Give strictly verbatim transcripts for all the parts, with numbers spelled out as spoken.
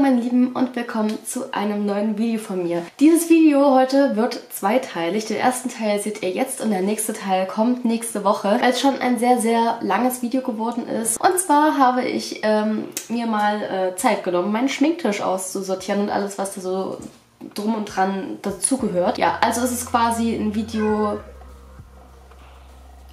Hallo meine Lieben und willkommen zu einem neuen Video von mir. Dieses Video heute wird zweiteilig. Den ersten Teil seht ihr jetzt und der nächste Teil kommt nächste Woche, weil es schon ein sehr, sehr langes Video geworden ist. Und zwar habe ich ähm, mir mal äh, Zeit genommen, meinen Schminktisch auszusortieren und alles, was da so drum und dran dazugehört. Ja, also es ist quasi ein Video...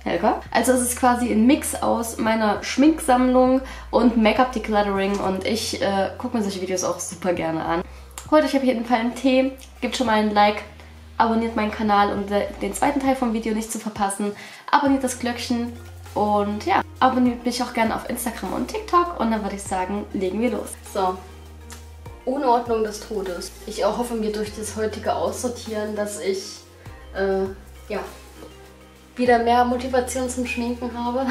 Helga. Also es ist quasi ein Mix aus meiner Schminksammlung und Make-up-Decluttering und ich äh, gucke mir solche Videos auch super gerne an. Holt euch auf jeden Fall einen Tee, gebt schon mal ein Like, abonniert meinen Kanal, um de den zweiten Teil vom Video nicht zu verpassen. Abonniert das Glöckchen und ja, abonniert mich auch gerne auf Instagram und TikTok und dann würde ich sagen, legen wir los. So, Unordnung des Todes. Ich erhoffe mir durch das heutige Aussortieren, dass ich, äh, ja... wieder mehr Motivation zum Schminken habe.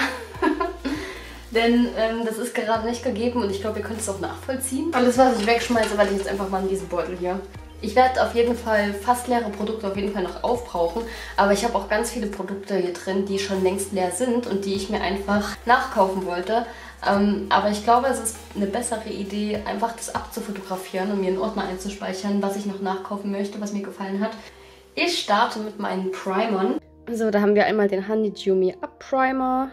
Denn ähm, das ist gerade nicht gegeben und ich glaube, ihr könnt es auch nachvollziehen. Alles, was ich wegschmeiße, werde ich jetzt einfach mal in diesen Beutel hier. Ich werde auf jeden Fall fast leere Produkte auf jeden Fall noch aufbrauchen, aber ich habe auch ganz viele Produkte hier drin, die schon längst leer sind und die ich mir einfach nachkaufen wollte. Ähm, aber ich glaube, es ist eine bessere Idee, einfach das abzufotografieren und mir einen Ordner einzuspeichern, was ich noch nachkaufen möchte, was mir gefallen hat. Ich starte mit meinen Primern. So, da haben wir einmal den Honeydew Up Primer.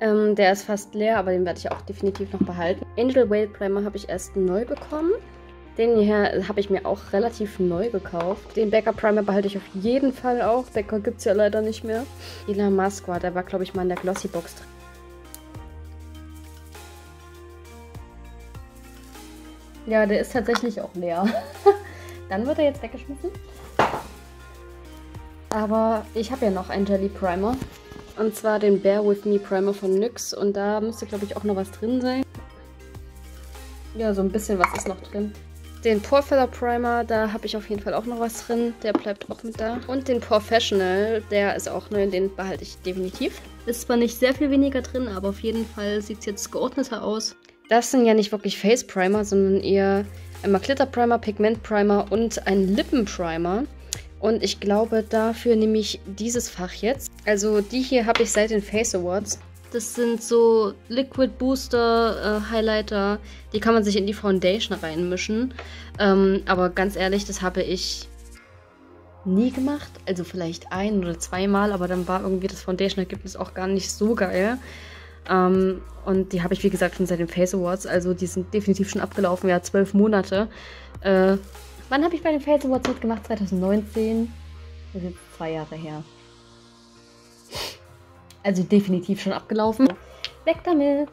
Ähm, der ist fast leer, aber den werde ich auch definitiv noch behalten. Angel Whale Primer habe ich erst neu bekommen. Den hier habe ich mir auch relativ neu gekauft. Den Becker Primer behalte ich auf jeden Fall auch. Becker gibt es ja leider nicht mehr. Ila Masqua, der war glaube ich mal in der Glossy Box drin. Ja, der ist tatsächlich auch leer. Dann wird er jetzt weggeschmissen. Aber ich habe ja noch einen Jelly Primer. Und zwar den Bear With Me Primer von N Y X. Und da müsste, glaube ich, auch noch was drin sein. Ja, so ein bisschen was ist noch drin. Den Porefiller Primer, da habe ich auf jeden Fall auch noch was drin. Der bleibt auch mit da. Und den Professional, der ist auch neu, den behalte ich definitiv. Ist zwar nicht sehr viel weniger drin, aber auf jeden Fall sieht es jetzt geordneter aus. Das sind ja nicht wirklich Face Primer, sondern eher einmal Glitter Primer, Pigment Primer und ein Lippen Primer. Und ich glaube, dafür nehme ich dieses Fach jetzt. Also die hier habe ich seit den Face Awards. Das sind so Liquid Booster äh, Highlighter. Die kann man sich in die Foundation reinmischen. Ähm, aber ganz ehrlich, das habe ich nie gemacht. Also vielleicht ein- oder zweimal, aber dann war irgendwie das Foundation-Ergebnis auch gar nicht so geil. Ähm, und die habe ich, wie gesagt, schon seit den Face Awards. Also die sind definitiv schon abgelaufen. Ja, zwölf Monate. Äh... Wann habe ich bei den Face Awards mitgemacht? zwanzig neunzehn. Das ist jetzt zwei Jahre her. Also definitiv schon abgelaufen. Weg damit!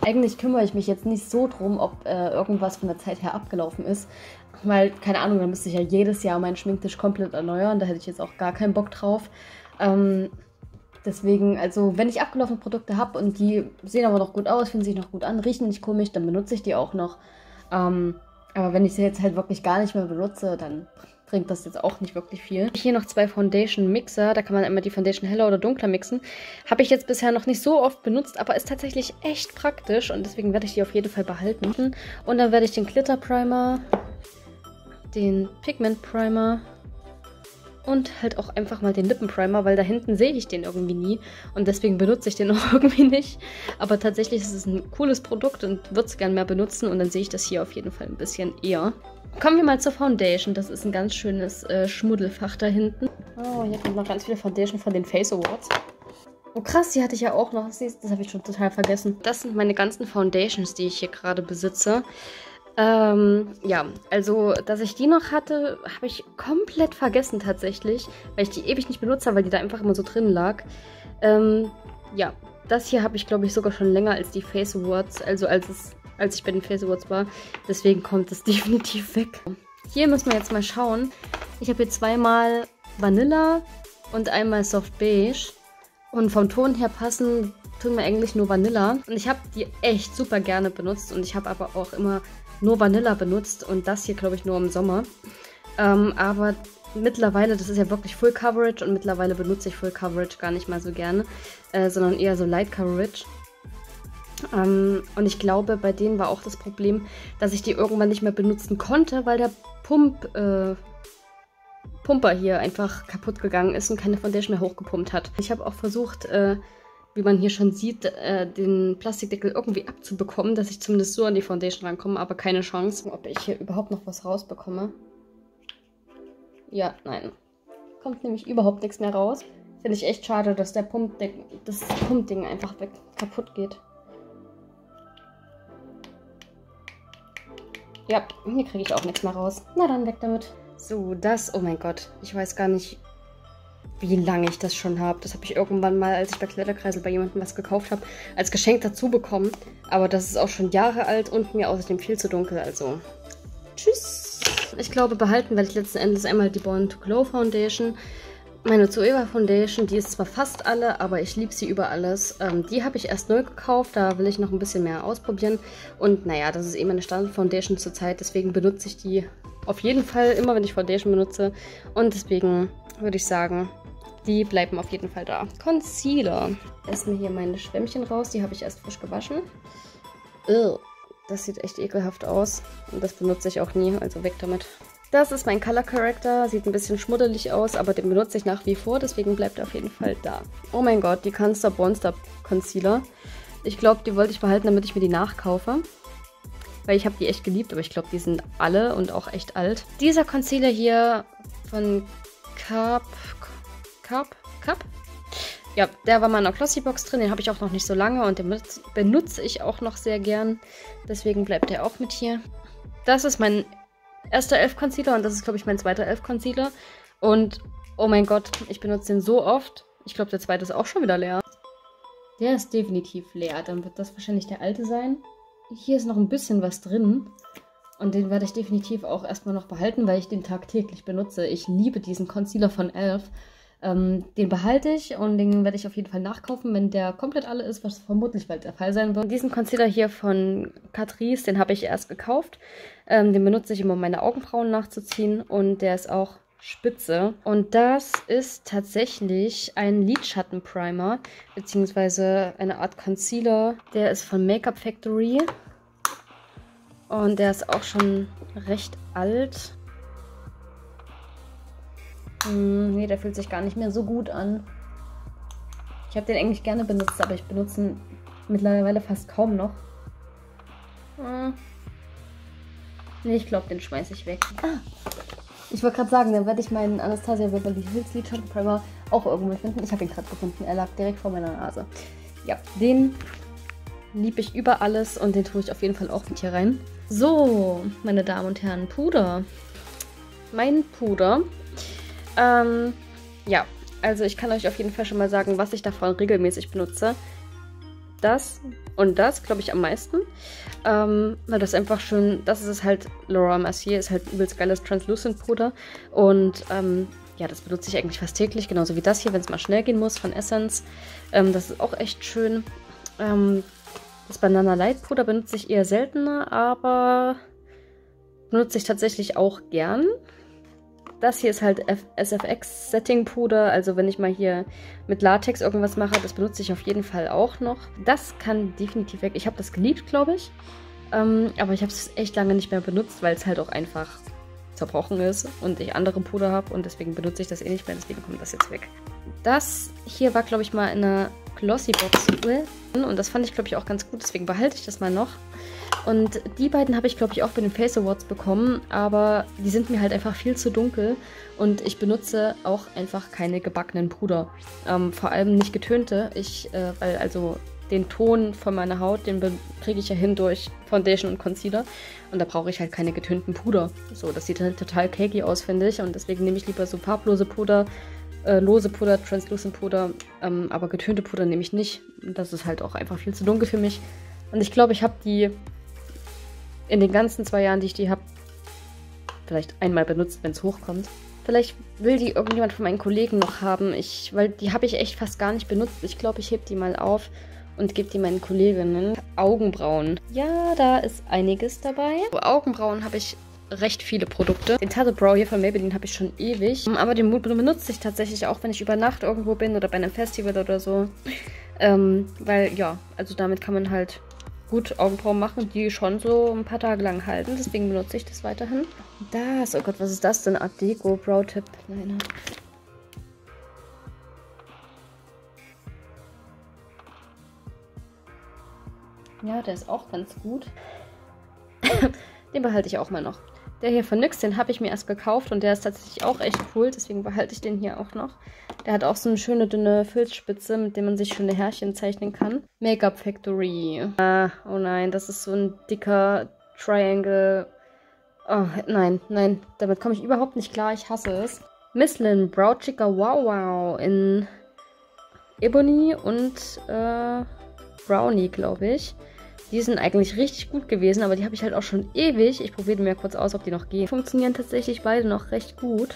Eigentlich kümmere ich mich jetzt nicht so drum, ob äh, irgendwas von der Zeit her abgelaufen ist. Weil, keine Ahnung, dann müsste ich ja jedes Jahr meinen Schminktisch komplett erneuern. Da hätte ich jetzt auch gar keinen Bock drauf. Ähm, deswegen, also wenn ich abgelaufene Produkte habe und die sehen aber noch gut aus, fühlen sich noch gut an, riechen nicht komisch, dann benutze ich die auch noch. Ähm... Aber wenn ich sie jetzt halt wirklich gar nicht mehr benutze, dann bringt das jetzt auch nicht wirklich viel. Hier noch zwei Foundation-Mixer. Da kann man immer die Foundation heller oder dunkler mixen. Habe ich jetzt bisher noch nicht so oft benutzt, aber ist tatsächlich echt praktisch. Und deswegen werde ich die auf jeden Fall behalten. Und dann werde ich den Glitter-Primer, den Pigment-Primer und halt auch einfach mal den Lippen-Primer, weil da hinten sehe ich den irgendwie nie. Und deswegen benutze ich den auch irgendwie nicht. Aber tatsächlich ist es ein cooles Produkt und würde es gerne mehr benutzen. Und dann sehe ich das hier auf jeden Fall ein bisschen eher. Kommen wir mal zur Foundation. Das ist ein ganz schönes äh, Schmuddelfach da hinten. Oh, hier kommt noch ganz viele Foundation von den Face Awards. Oh krass, die hatte ich ja auch noch. Das habe ich schon total vergessen. Das sind meine ganzen Foundations, die ich hier gerade besitze. Ähm, ja, also, dass ich die noch hatte, habe ich komplett vergessen tatsächlich, weil ich die ewig nicht benutzt habe, weil die da einfach immer so drin lag. Ähm, ja, das hier habe ich, glaube ich, sogar schon länger als die Face Awards, also als, es, als ich bei den Face Awards war. Deswegen kommt es definitiv weg. Hier müssen wir jetzt mal schauen. Ich habe hier zweimal Vanilla und einmal Soft Beige. Und vom Ton her passen tun mir eigentlich nur Vanilla. Und ich habe die echt super gerne benutzt und ich habe aber auch immer... nur Vanilla benutzt und das hier, glaube ich, nur im Sommer. Ähm, aber mittlerweile, das ist ja wirklich Full Coverage und mittlerweile benutze ich Full Coverage gar nicht mal so gerne, äh, sondern eher so Light Coverage. Ähm, und ich glaube, bei denen war auch das Problem, dass ich die irgendwann nicht mehr benutzen konnte, weil der Pump, äh, Pumper hier einfach kaputt gegangen ist und keine Foundation mehr hochgepumpt hat. Ich habe auch versucht, äh, wie man hier schon sieht, äh, den Plastikdeckel irgendwie abzubekommen, dass ich zumindest so an die Foundation rankomme, aber keine Chance. Ob ich hier überhaupt noch was rausbekomme. Ja, nein. Kommt nämlich überhaupt nichts mehr raus. Finde ich echt schade, dass der Pumpding, das Pumpding einfach weg kaputt geht. Ja, hier kriege ich auch nichts mehr raus. Na dann, weg damit. So, das, oh mein Gott, ich weiß gar nicht, wie lange ich das schon habe. Das habe ich irgendwann mal, als ich bei Kleiderkreisel bei jemandem was gekauft habe, als Geschenk dazu bekommen. Aber das ist auch schon Jahre alt und mir außerdem viel zu dunkel, also tschüss. Ich glaube, behalten werde ich letzten Endes einmal die Born to Glow Foundation. Meine Zoeva Foundation, die ist zwar fast alle, aber ich liebe sie über alles. Ähm, die habe ich erst neu gekauft, da will ich noch ein bisschen mehr ausprobieren. Und naja, das ist eben meine Standard Foundation zurzeit, deswegen benutze ich die auf jeden Fall immer, wenn ich Foundation benutze. Und deswegen würde ich sagen, die bleiben auf jeden Fall da. Concealer. Erst mal hier meine Schwämmchen raus, die habe ich erst frisch gewaschen. Ugh, das sieht echt ekelhaft aus und das benutze ich auch nie, also weg damit. Das ist mein Color Corrector, sieht ein bisschen schmuddelig aus, aber den benutze ich nach wie vor, deswegen bleibt er auf jeden Fall da. Oh mein Gott, die Canster Bonster Concealer. Ich glaube, die wollte ich behalten, damit ich mir die nachkaufe. Weil ich habe die echt geliebt, aber ich glaube, die sind alle und auch echt alt. Dieser Concealer hier von Cup, Cup, Cup? Ja, der war mal in der Glossy Box drin, den habe ich auch noch nicht so lange und den benutze ich auch noch sehr gern. Deswegen bleibt der auch mit hier. Das ist mein erster Elf-Concealer und das ist, glaube ich, mein zweiter Elf-Concealer. Und, oh mein Gott, ich benutze den so oft. Ich glaube, der zweite ist auch schon wieder leer. Der ist definitiv leer. Dann wird das wahrscheinlich der alte sein. Hier ist noch ein bisschen was drin. Und den werde ich definitiv auch erstmal noch behalten, weil ich den tagtäglich benutze. Ich liebe diesen Concealer von Elf. Ähm, den behalte ich und den werde ich auf jeden Fall nachkaufen, wenn der komplett alle ist, was vermutlich bald der Fall sein wird. Diesen Concealer hier von Catrice, den habe ich erst gekauft. Ähm, den benutze ich immer, um meine Augenbrauen nachzuziehen und der ist auch spitze. Und das ist tatsächlich ein Lidschattenprimer, beziehungsweise eine Art Concealer. Der ist von Makeup Factory und der ist auch schon recht alt. Nee, der fühlt sich gar nicht mehr so gut an. Ich habe den eigentlich gerne benutzt, aber ich benutze ihn mittlerweile fast kaum noch. Nee, ich glaube, den schmeiße ich weg. Ah, ich wollte gerade sagen, dann werde ich meinen Anastasia Beverly Hills Lidschattenprimer auch irgendwo finden. Ich habe ihn gerade gefunden, er lag direkt vor meiner Nase. Ja, den liebe ich über alles und den tue ich auf jeden Fall auch mit hier rein. So, meine Damen und Herren, Puder. Mein Puder. Ähm, ja, also ich kann euch auf jeden Fall schon mal sagen, was ich davon regelmäßig benutze. Das und das, glaube ich, am meisten. Ähm, weil das einfach schön, das ist es halt, Laura Mercier ist halt übelst geiles Translucent Puder. Und ähm, ja, das benutze ich eigentlich fast täglich, genauso wie das hier, wenn es mal schnell gehen muss, von Essence. Ähm, das ist auch echt schön. Ähm, das Banana Light Puder benutze ich eher seltener, aber benutze ich tatsächlich auch gern. Das hier ist halt S F X Setting Puder, also wenn ich mal hier mit Latex irgendwas mache, das benutze ich auf jeden Fall auch noch. Das kann definitiv weg. Ich habe das geliebt, glaube ich, ähm, aber ich habe es echt lange nicht mehr benutzt, weil es halt auch einfach zerbrochen ist und ich andere Puder habe und deswegen benutze ich das eh nicht mehr, deswegen kommt das jetzt weg. Das hier war, glaube ich, mal in einer Glossy Box und das fand ich, glaube ich, auch ganz gut, deswegen behalte ich das mal noch. Und die beiden habe ich, glaube ich, auch bei den Face Awards bekommen, aber die sind mir halt einfach viel zu dunkel und ich benutze auch einfach keine gebackenen Puder. Ähm, vor allem nicht getönte, ich, äh, weil also den Ton von meiner Haut, den kriege ich ja hin durch Foundation und Concealer und da brauche ich halt keine getönten Puder. So, das sieht halt total cakey aus, finde ich, und deswegen nehme ich lieber so farblose Puder, äh, lose Puder, translucent Puder, ähm, aber getönte Puder nehme ich nicht. Das ist halt auch einfach viel zu dunkel für mich und ich glaube, ich habe die in den ganzen zwei Jahren, die ich die habe, vielleicht einmal benutzt, wenn es hochkommt. Vielleicht will die irgendjemand von meinen Kollegen noch haben, ich, weil die habe ich echt fast gar nicht benutzt. Ich glaube, ich hebe die mal auf und gebe die meinen Kolleginnen. Augenbrauen. Ja, da ist einiges dabei. So, Augenbrauen habe ich recht viele Produkte. Den Tattoo Brow hier von Maybelline habe ich schon ewig. Aber den benutze ich tatsächlich auch, wenn ich über Nacht irgendwo bin oder bei einem Festival oder so. ähm, weil, ja, also damit kann man halt gut Augenbrauen machen, die schon so ein paar Tage lang halten. Deswegen benutze ich das weiterhin. Das, oh Gott, was ist das denn? Art Deco, Brow Tip. Nein. Ja, der ist auch ganz gut. Den behalte ich auch mal noch. Der hier von N Y X, den habe ich mir erst gekauft und der ist tatsächlich auch echt cool, deswegen behalte ich den hier auch noch. Der hat auch so eine schöne dünne Filzspitze, mit der man sich schöne Härchen zeichnen kann. Makeup Factory. Ah, oh nein, das ist so ein dicker Triangle. Oh, nein, nein, damit komme ich überhaupt nicht klar, ich hasse es. Misslyn Brow Chica Wow Wow in Ebony und äh, Brownie, glaube ich. Die sind eigentlich richtig gut gewesen, aber die habe ich halt auch schon ewig. Ich probiere mir kurz aus, ob die noch gehen. Funktionieren tatsächlich beide noch recht gut.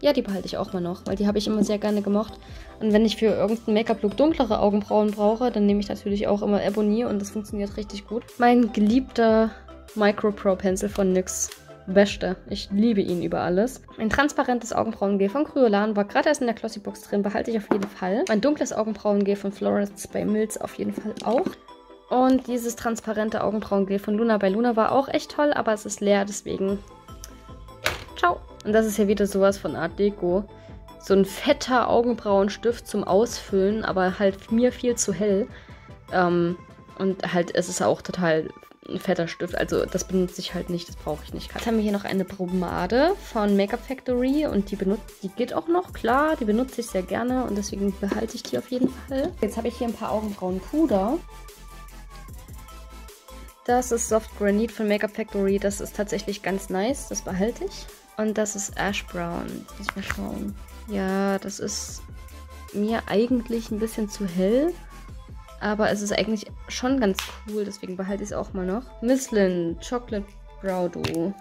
Ja, die behalte ich auch mal noch, weil die habe ich immer sehr gerne gemocht. Und wenn ich für irgendeinen Make-up-Look dunklere Augenbrauen brauche, dann nehme ich natürlich auch immer Ebony und das funktioniert richtig gut. Mein geliebter Micro Pro Pencil von N Y X. Beste. Ich liebe ihn über alles. Ein transparentes Augenbrauengel von Kryolan war gerade erst in der Glossy Box drin, behalte ich auf jeden Fall. Ein dunkles Augenbrauengel von Florence bei Mills auf jeden Fall auch. Und dieses transparente Augenbrauengel von Luna bei Luna war auch echt toll, aber es ist leer, deswegen ciao. Und das ist hier wieder sowas von Art Deco. So ein fetter Augenbrauenstift zum Ausfüllen, aber halt mir viel zu hell. Ähm, und halt, es ist auch total ein fetter Stift, also das benutze ich halt nicht, das brauche ich nicht. Jetzt haben wir hier noch eine Pomade von Makeup Factory und die benutzt, die geht auch noch, klar, die benutze ich sehr gerne und deswegen behalte ich die auf jeden Fall. Jetzt habe ich hier ein paar Augenbrauenpuder. Das ist Soft Granite von Makeup Factory, das ist tatsächlich ganz nice, das behalte ich. Und das ist Ash Brown, jetzt muss ich mal schauen. Ja, das ist mir eigentlich ein bisschen zu hell. Aber es ist eigentlich schon ganz cool, deswegen behalte ich es auch mal noch. Misslyn Chocolate Brow Duo.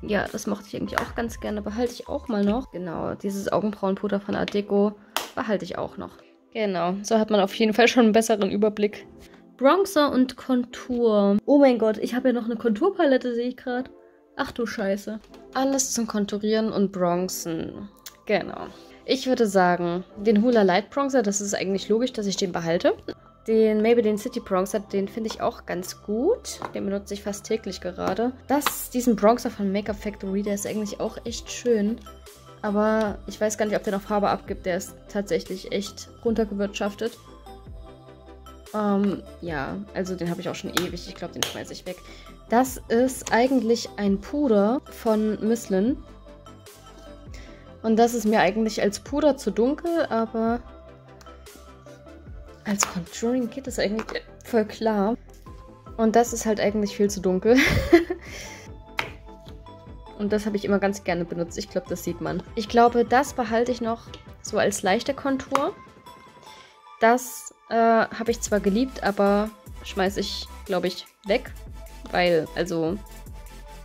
Ja, das mochte ich eigentlich auch ganz gerne, behalte ich auch mal noch. Genau, dieses Augenbrauenpuder von Art Deco behalte ich auch noch. Genau, so hat man auf jeden Fall schon einen besseren Überblick. Bronzer und Kontur. Oh mein Gott, ich habe ja noch eine Konturpalette, sehe ich gerade. Ach du Scheiße. Alles zum Konturieren und Bronzen. Genau. Ich würde sagen, den Hoola Light Bronzer, das ist eigentlich logisch, dass ich den behalte. Den Maybelline City Bronzer, den finde ich auch ganz gut. Den benutze ich fast täglich gerade. Das, diesen Bronzer von Makeup Factory, der ist eigentlich auch echt schön. Aber ich weiß gar nicht, ob der noch Farbe abgibt. Der ist tatsächlich echt runtergewirtschaftet. Ähm, ja, also den habe ich auch schon ewig. Ich glaube, den schmeiße ich weg. Das ist eigentlich ein Puder von Misslyn. Und das ist mir eigentlich als Puder zu dunkel, aber als Contouring geht das eigentlich voll klar. Und das ist halt eigentlich viel zu dunkel. Und das habe ich immer ganz gerne benutzt. Ich glaube, das sieht man. Ich glaube, das behalte ich noch so als leichte Kontur. Das äh, habe ich zwar geliebt, aber schmeiße ich, glaube ich, weg. Weil, also...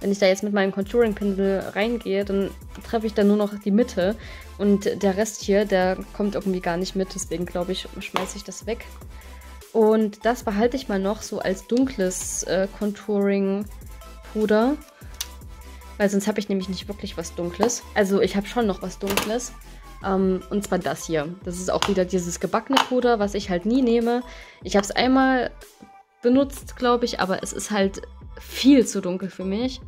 Wenn ich da jetzt mit meinem Contouring-Pinsel reingehe, dann treffe ich da nur noch die Mitte. Und der Rest hier, der kommt irgendwie gar nicht mit. Deswegen, glaube ich, schmeiße ich das weg. Und das behalte ich mal noch so als dunkles äh, Contouring-Puder. Weil sonst habe ich nämlich nicht wirklich was Dunkles. Also ich habe schon noch was Dunkles. Um, und zwar das hier. Das ist auch wieder dieses gebackene Puder, was ich halt nie nehme. Ich habe es einmal benutzt, glaube ich, aber es ist halt... viel zu dunkel für mich.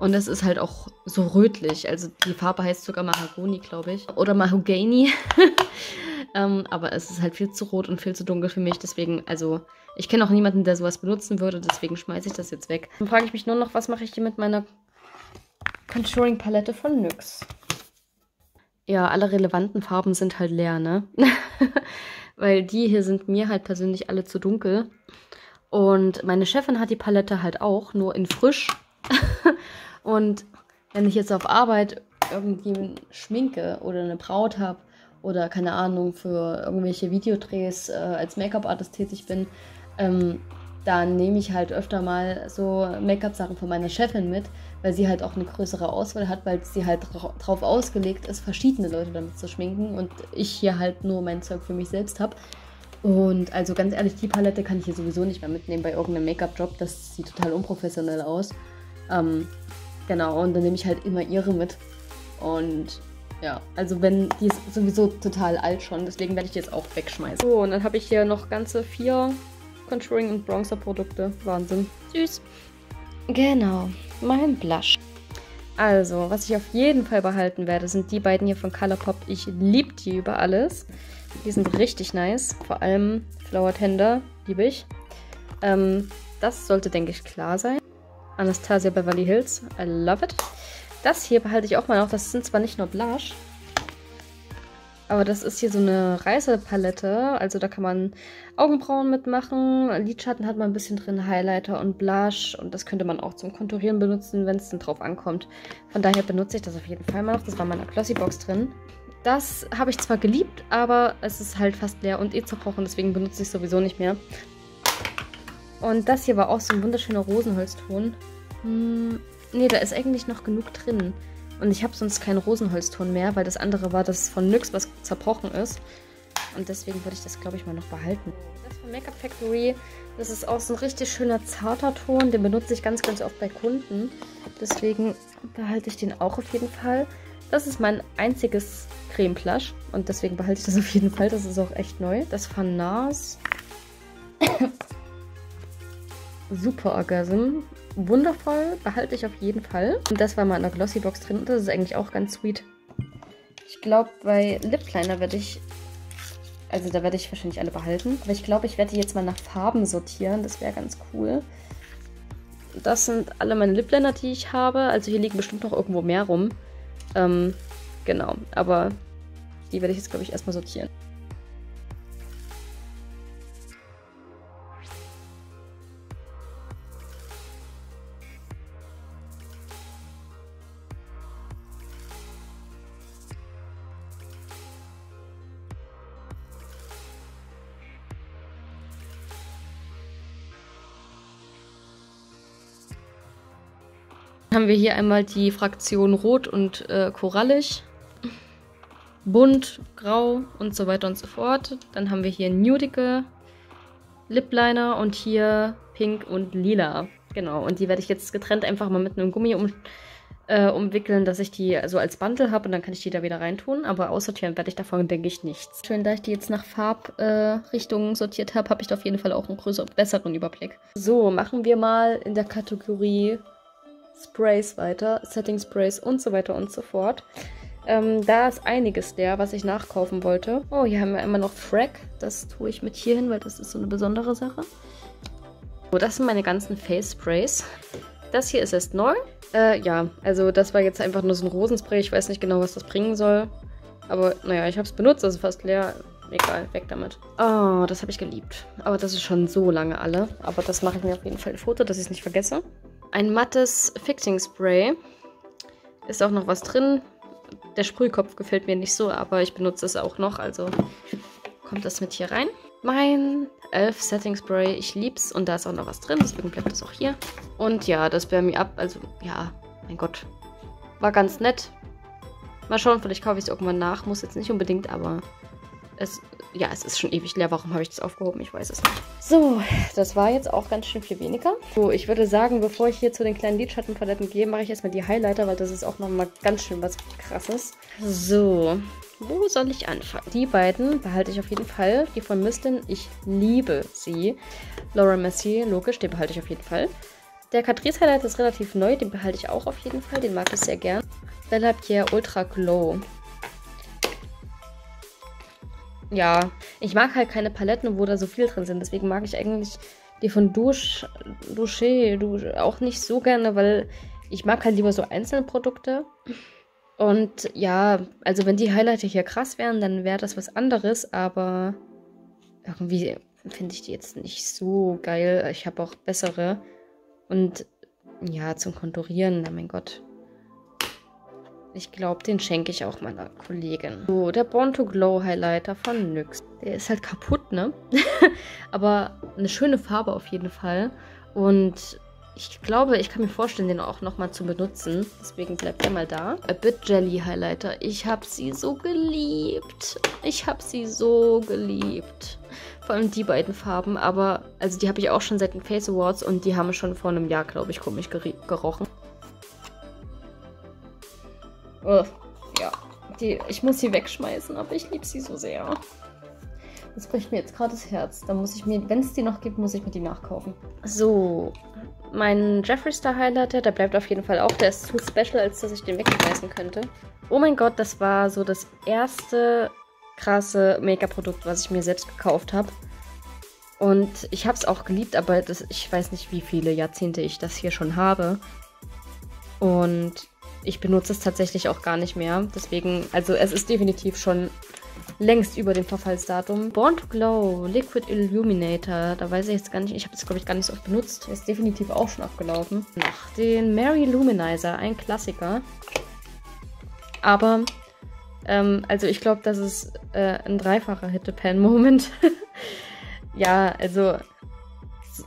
Und es ist halt auch so rötlich. Also die Farbe heißt sogar Mahagoni, glaube ich. Oder Mahogany. ähm, aber es ist halt viel zu rot und viel zu dunkel für mich. Deswegen, also ich kenne auch niemanden, der sowas benutzen würde. Deswegen schmeiße ich das jetzt weg. Dann frage ich mich nur noch, was mache ich hier mit meiner Contouring-Palette von N Y X? Ja, alle relevanten Farben sind halt leer, ne? Weil die hier sind mir halt persönlich alle zu dunkel. Und meine Chefin hat die Palette halt auch, nur in frisch. Und wenn ich jetzt auf Arbeit irgendwie schminke oder eine Braut habe oder, keine Ahnung, für irgendwelche Videodrehs äh, als Make-up-Artist tätig bin, ähm, dann nehme ich halt öfter mal so Make-up-Sachen von meiner Chefin mit, weil sie halt auch eine größere Auswahl hat, weil sie halt drauf ausgelegt ist, verschiedene Leute damit zu schminken und ich hier halt nur mein Zeug für mich selbst habe. Und also ganz ehrlich, die Palette kann ich hier sowieso nicht mehr mitnehmen bei irgendeinem Make-up-Job. Das sieht total unprofessionell aus. Ähm, genau, und dann nehme ich halt immer ihre mit. Und ja, also wenn, die ist sowieso total alt schon, deswegen werde ich die jetzt auch wegschmeißen. So, und dann habe ich hier noch ganze vier Contouring- und Bronzer-Produkte. Wahnsinn. Süß. Genau, mein Blush. Also, was ich auf jeden Fall behalten werde, sind die beiden hier von ColourPop. Ich liebe die über alles. Die sind richtig nice. Vor allem Flower Tender, liebe ich. Ähm, das sollte, denke ich, klar sein. Anastasia Beverly Hills, I love it. Das hier behalte ich auch mal noch. Das sind zwar nicht nur Blush, aber das ist hier so eine Reisepalette. Also da kann man Augenbrauen mitmachen, Lidschatten hat man ein bisschen drin, Highlighter und Blush. Und das könnte man auch zum Konturieren benutzen, wenn es denn drauf ankommt. Von daher benutze ich das auf jeden Fall mal noch. Das war in meiner Glossy Box drin. Das habe ich zwar geliebt, aber es ist halt fast leer und eh zerbrochen. Deswegen benutze ich es sowieso nicht mehr. Und das hier war auch so ein wunderschöner Rosenholzton. Hm, ne, da ist eigentlich noch genug drin. Und ich habe sonst keinen Rosenholzton mehr, weil das andere war das von N Y X, was zerbrochen ist. Und deswegen würde ich das, glaube ich, mal noch behalten. Das von Makeup Factory, das ist auch so ein richtig schöner zarter Ton. Den benutze ich ganz, ganz oft bei Kunden. Deswegen behalte ich den auch auf jeden Fall. Das ist mein einziges Creme-Plush. Und deswegen behalte ich das auf jeden Fall. Das ist auch echt neu. Das von Nars. Super Orgasm. Wundervoll. Behalte ich auf jeden Fall. Und das war mal in der Glossy Box drin. Und das ist eigentlich auch ganz sweet. Ich glaube, bei Lip Liner werde ich... Also da werde ich wahrscheinlich alle behalten. Aber ich glaube, ich werde die jetzt mal nach Farben sortieren. Das wäre ganz cool. Das sind alle meine Lip Liner, die ich habe. Also hier liegen bestimmt noch irgendwo mehr rum. Ähm, genau. Aber die werde ich jetzt, glaube ich, erstmal sortieren. Haben wir hier einmal die Fraktion rot und äh, korallig, bunt, grau und so weiter und so fort. Dann haben wir hier nudige Lip Liner und hier pink und lila. Genau, und die werde ich jetzt getrennt einfach mal mit einem Gummi um, äh, umwickeln, dass ich die also als Bundle habe und dann kann ich die da wieder reintun. Aber aussortieren werde ich davon, denke ich, nichts. Schön, da ich die jetzt nach Farbrichtungen äh, sortiert habe, habe ich da auf jeden Fall auch einen größeren, besseren Überblick. So, machen wir mal in der Kategorie Sprays weiter, Setting Sprays und so weiter und so fort. Ähm, da ist einiges leer, was ich nachkaufen wollte. Oh, hier haben wir immer noch Frack. Das tue ich mit hier hin, weil das ist so eine besondere Sache. So, das sind meine ganzen Face Sprays. Das hier ist erst neu. Äh, ja, also das war jetzt einfach nur so ein Rosenspray. Ich weiß nicht genau, was das bringen soll. Aber naja, ich habe es benutzt, also fast leer. Egal, weg damit. Oh, das habe ich geliebt. Aber das ist schon so lange alle. Aber das mache ich mir auf jeden Fall ein Foto, dass ich es nicht vergesse. Ein mattes Fixing Spray. Ist auch noch was drin. Der Sprühkopf gefällt mir nicht so, aber ich benutze es auch noch. Also kommt das mit hier rein. Mein Elf Setting Spray. Ich lieb's. Und da ist auch noch was drin. Deswegen bleibt das auch hier. Und ja, das Bear Me Up. Also ja, mein Gott. War ganz nett. Mal schauen, vielleicht kaufe ich es irgendwann nach. Muss jetzt nicht unbedingt, aber es, ja, es ist schon ewig leer. Warum habe ich das aufgehoben? Ich weiß es nicht. So, das war jetzt auch ganz schön viel weniger. So, ich würde sagen, bevor ich hier zu den kleinen Lidschattenpaletten gehe, mache ich erstmal die Highlighter, weil das ist auch nochmal ganz schön was Krasses. So, wo soll ich anfangen? Die beiden behalte ich auf jeden Fall. Die von Misslyn, ich liebe sie. Laura Mercier, logisch, den behalte ich auf jeden Fall. Der Catrice Highlighter ist relativ neu, den behalte ich auch auf jeden Fall. Den mag ich sehr gern. Bella Pierre Ultra Glow. Ja, ich mag halt keine Paletten, wo da so viel drin sind. Deswegen mag ich eigentlich die von Douche, Douche, Douche auch nicht so gerne, weil ich mag halt lieber so einzelne Produkte. Und ja, also wenn die Highlighter hier krass wären, dann wäre das was anderes. Aber irgendwie finde ich die jetzt nicht so geil. Ich habe auch bessere. Und ja, zum Konturieren, na mein Gott. Ich glaube, den schenke ich auch meiner Kollegin. So, der Born to Glow Highlighter von N Y X. Der ist halt kaputt, ne? Aber eine schöne Farbe auf jeden Fall. Und ich glaube, ich kann mir vorstellen, den auch nochmal zu benutzen. Deswegen bleibt er mal da. A Bit Jelly Highlighter. Ich habe sie so geliebt. Ich habe sie so geliebt. Vor allem die beiden Farben. Aber, also die habe ich auch schon seit den Face Awards. Und die haben schon vor einem Jahr, glaube ich, komisch gerochen. Oh, ja, die, ich muss sie wegschmeißen, aber ich liebe sie so sehr. Das bricht mir jetzt gerade das Herz. Da muss ich mir, wenn es die noch gibt, muss ich mir die nachkaufen. So, mein Jeffree Star Highlighter, der bleibt auf jeden Fall auch. Der ist zu special, als dass ich den wegschmeißen könnte. Oh mein Gott, das war so das erste krasse Make-up-Produkt, was ich mir selbst gekauft habe. Und ich habe es auch geliebt, aber das, ich weiß nicht, wie viele Jahrzehnte ich das hier schon habe. Und ich benutze es tatsächlich auch gar nicht mehr. Deswegen, also es ist definitiv schon längst über dem Verfallsdatum. Born to Glow Liquid Illuminator. Da weiß ich jetzt gar nicht. Ich habe das, glaube ich, gar nicht so oft benutzt. Ist definitiv auch schon abgelaufen. Nach den Mary Luminizer. Ein Klassiker. Aber, ähm, also ich glaube, das ist äh, ein dreifacher Hit-the-Pan-Moment. Ja, also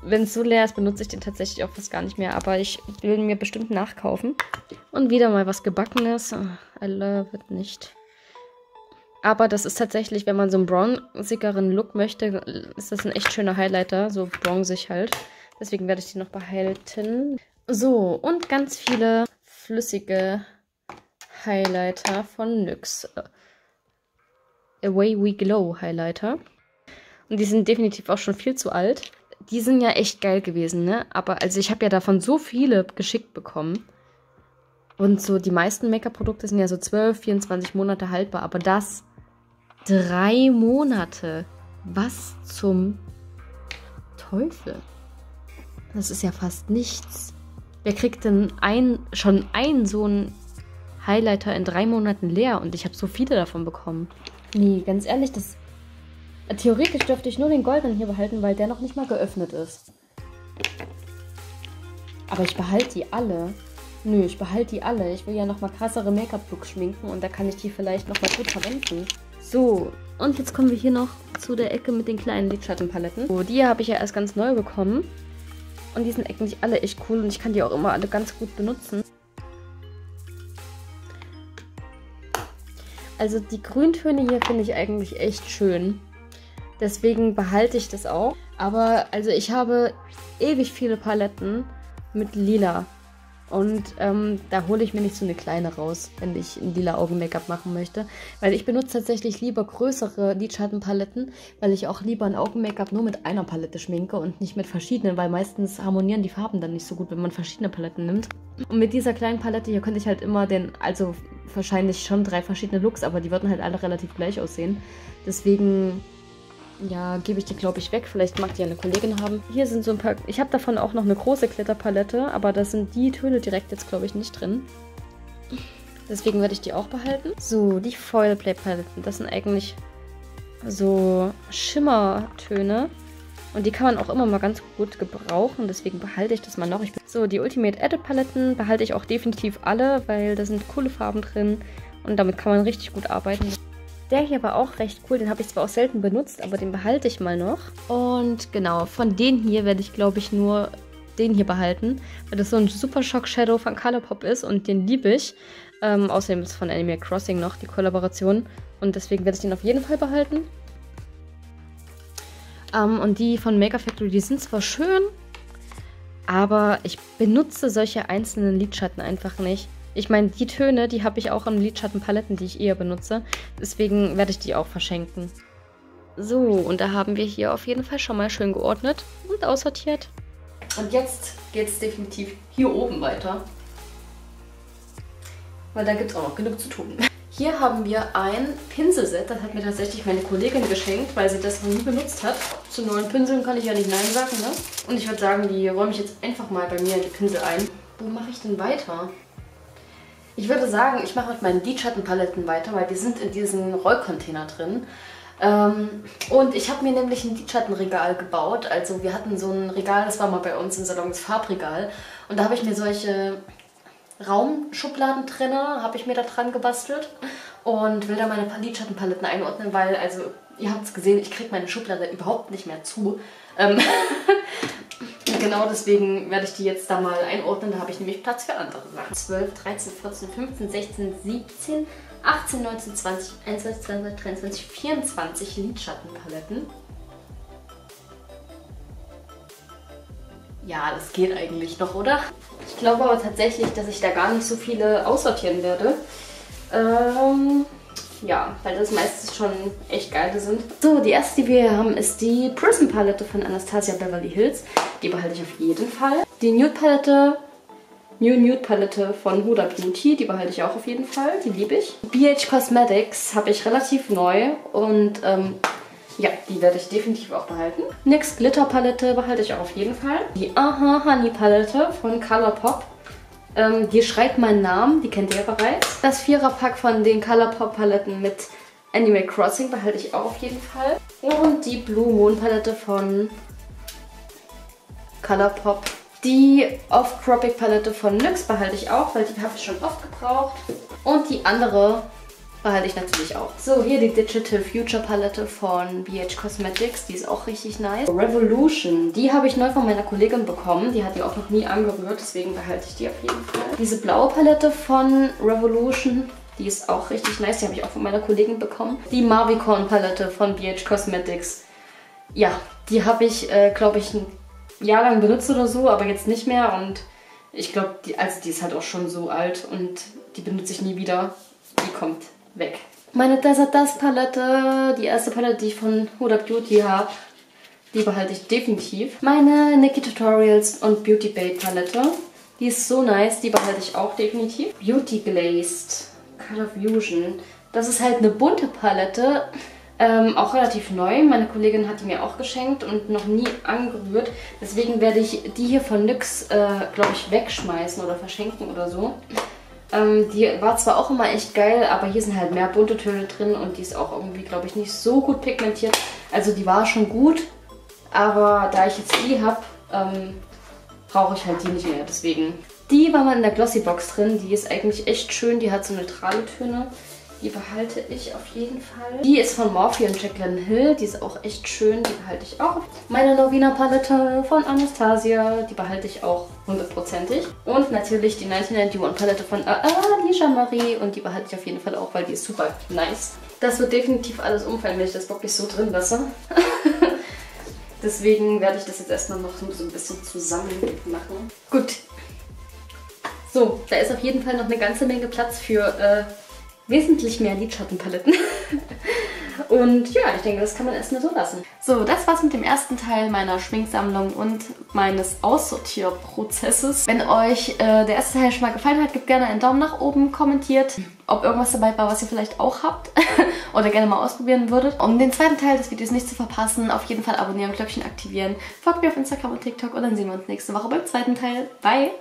wenn es so leer ist, benutze ich den tatsächlich auch fast gar nicht mehr. Aber ich will ihn mir bestimmt nachkaufen. Und wieder mal was Gebackenes. I love it nicht. Aber das ist tatsächlich, wenn man so einen bronzigeren Look möchte, ist das ein echt schöner Highlighter. So bronzig halt. Deswegen werde ich den noch behalten. So, und ganz viele flüssige Highlighter von N Y X. Away We Glow Highlighter. Und die sind definitiv auch schon viel zu alt. Die sind ja echt geil gewesen, ne? Aber also ich habe ja davon so viele geschickt bekommen. Und so die meisten Make-up-Produkte sind ja so zwölf, vierundzwanzig Monate haltbar. Aber das drei Monate. Was zum Teufel? Das ist ja fast nichts. Wer kriegt denn ein, schon einen so einen Highlighter in drei Monaten leer? Und ich habe so viele davon bekommen. Nee, ganz ehrlich, das... Theoretisch dürfte ich nur den goldenen hier behalten, weil der noch nicht mal geöffnet ist. Aber ich behalte die alle. Nö, ich behalte die alle. Ich will ja nochmal krassere Make-up-Looks schminken und da kann ich die vielleicht nochmal gut verwenden. So, und jetzt kommen wir hier noch zu der Ecke mit den kleinen Lidschattenpaletten. So, die habe ich ja erst ganz neu bekommen. Und die sind eigentlich alle echt cool und ich kann die auch immer alle ganz gut benutzen. Also die Grüntöne hier finde ich eigentlich echt schön. Deswegen behalte ich das auch. Aber also ich habe ewig viele Paletten mit Lila. Und ähm, da hole ich mir nicht so eine kleine raus, wenn ich ein lila Augen-Make-up machen möchte. Weil ich benutze tatsächlich lieber größere Lidschattenpaletten, weil ich auch lieber ein Augen-Make-up nur mit einer Palette schminke und nicht mit verschiedenen, weil meistens harmonieren die Farben dann nicht so gut, wenn man verschiedene Paletten nimmt. Und mit dieser kleinen Palette hier könnte ich halt immer den, also wahrscheinlich schon drei verschiedene Looks, aber die würden halt alle relativ gleich aussehen. Deswegen... ja, gebe ich die, glaube ich, weg. Vielleicht mag die ja eine Kollegin haben. Hier sind so ein paar... Ich habe davon auch noch eine große Glitterpalette, aber da sind die Töne direkt jetzt, glaube ich, nicht drin. Deswegen werde ich die auch behalten. So, die Foil-Play-Paletten. Das sind eigentlich so Schimmertöne. Und die kann man auch immer mal ganz gut gebrauchen. Deswegen behalte ich das mal noch. Ich so, die Ultimate-Edit-Paletten behalte ich auch definitiv alle, weil da sind coole Farben drin. Und damit kann man richtig gut arbeiten. Der hier war auch recht cool, den habe ich zwar auch selten benutzt, aber den behalte ich mal noch. Und genau, von den hier werde ich, glaube ich, nur den hier behalten, weil das so ein Super Shock Shadow von ColourPop ist und den liebe ich. Ähm, außerdem ist von Animal Crossing noch die Kollaboration und deswegen werde ich den auf jeden Fall behalten. Ähm, und die von Makeup Factory, die sind zwar schön, aber ich benutze solche einzelnen Lidschatten einfach nicht. Ich meine, die Töne, die habe ich auch in Lidschattenpaletten, die ich eher benutze. Deswegen werde ich die auch verschenken. So, und da haben wir hier auf jeden Fall schon mal schön geordnet und aussortiert. Und jetzt geht es definitiv hier oben weiter. Weil da gibt es auch noch genug zu tun. Hier haben wir ein Pinselset. Das hat mir tatsächlich meine Kollegin geschenkt, weil sie das noch nie benutzt hat. Zu neuen Pinseln kann ich ja nicht Nein sagen, ne? Und ich würde sagen, die räume ich jetzt einfach mal bei mir in die Pinsel ein. Wo mache ich denn weiter? Ich würde sagen, ich mache mit meinen Lidschattenpaletten weiter, weil die sind in diesem Rollcontainer drin. Ähm, und ich habe mir nämlich ein Lidschattenregal gebaut. Also wir hatten so ein Regal, das war mal bei uns im Salon, das Farbregal. Und da habe ich mir solche Raumschubladen drin, habe ich mir da dran gebastelt. Und will da meine Lidschattenpaletten einordnen, weil, also ihr habt es gesehen, ich kriege meine Schublade überhaupt nicht mehr zu. Ähm Genau deswegen werde ich die jetzt da mal einordnen, da habe ich nämlich Platz für andere Sachen. zwölf, dreizehn, vierzehn, fünfzehn, sechzehn, siebzehn, achtzehn, neunzehn, zwanzig, einundzwanzig, zweiundzwanzig, dreiundzwanzig, vierundzwanzig Lidschattenpaletten. Ja, das geht eigentlich noch, oder? Ich glaube aber tatsächlich, dass ich da gar nicht so viele aussortieren werde. Ähm... Ja, weil das meistens schon echt geile sind. So, die erste, die wir hier haben, ist die Prism Palette von Anastasia Beverly Hills. Die behalte ich auf jeden Fall. Die Nude Palette New Nude Palette von Huda Beauty. Die behalte ich auch auf jeden Fall. Die liebe ich. B H Cosmetics habe ich relativ neu und ähm, ja, die werde ich definitiv auch behalten. N Y X Glitter Palette behalte ich auch auf jeden Fall. Die Aha Honey Palette von ColourPop. Ähm, die schreit meinen Namen, die kennt ihr ja bereits. Das Viererpack von den ColourPop Paletten mit Animal Crossing behalte ich auch auf jeden Fall. Und die Blue Moon Palette von ColourPop. Die Off-Cropping Palette von N Y X behalte ich auch, weil die habe ich schon oft gebraucht. Und die andere behalte ich natürlich auch. So, hier die Digital Future Palette von B H Cosmetics. Die ist auch richtig nice. Revolution, die habe ich neu von meiner Kollegin bekommen. Die hat die auch noch nie angerührt, deswegen behalte ich die auf jeden Fall. Diese blaue Palette von Revolution, die ist auch richtig nice. Die habe ich auch von meiner Kollegin bekommen. Die Marvicorn Palette von B H Cosmetics. Ja, die habe ich, äh, glaube ich, ein Jahr lang benutzt oder so, aber jetzt nicht mehr. Und ich glaube, die, also die ist halt auch schon so alt und die benutze ich nie wieder. Die kommt weg. Meine Desert Dust Palette, die erste Palette, die ich von Huda Beauty habe, die behalte ich definitiv. Meine Nikki Tutorials und Beauty Bait Palette, die ist so nice, die behalte ich auch definitiv. Beauty Glazed Color Fusion, das ist halt eine bunte Palette, ähm, auch relativ neu. Meine Kollegin hat die mir auch geschenkt und noch nie angerührt. Deswegen werde ich die hier von N Y X, äh, glaube ich, wegschmeißen oder verschenken oder so. Ähm, die war zwar auch immer echt geil, aber hier sind halt mehr bunte Töne drin und die ist auch irgendwie, glaube ich, nicht so gut pigmentiert. Also die war schon gut, aber da ich jetzt die habe, ähm, brauche ich halt die nicht mehr. Deswegen, die war mal in der Glossy Box drin. Die ist eigentlich echt schön. Die hat so neutrale Töne. Die behalte ich auf jeden Fall. Die ist von Morphe und Jaclyn Hill. Die ist auch echt schön. Die behalte ich auch. Meine Lovina Palette von Anastasia. Die behalte ich auch hundertprozentig. Und natürlich die neunzehnhunderteinundneunzig Palette von Alicia Marie. Und die behalte ich auf jeden Fall auch, weil die ist super nice. Das wird definitiv alles umfallen, wenn ich das wirklich so drin lasse. Deswegen werde ich das jetzt erstmal noch so ein bisschen zusammen machen. Gut. So, da ist auf jeden Fall noch eine ganze Menge Platz für äh, wesentlich mehr Lidschattenpaletten. Und ja, ich denke, das kann man erstmal so lassen. So, das war's mit dem ersten Teil meiner Schminksammlung und meines Aussortierprozesses. Wenn euch äh, der erste Teil schon mal gefallen hat, gebt gerne einen Daumen nach oben, kommentiert, ob irgendwas dabei war, was ihr vielleicht auch habt oder gerne mal ausprobieren würdet. Um den zweiten Teil des Videos nicht zu verpassen, auf jeden Fall abonnieren, Glöckchen aktivieren, folgt mir auf Instagram und TikTok und dann sehen wir uns nächste Woche beim zweiten Teil. Bye!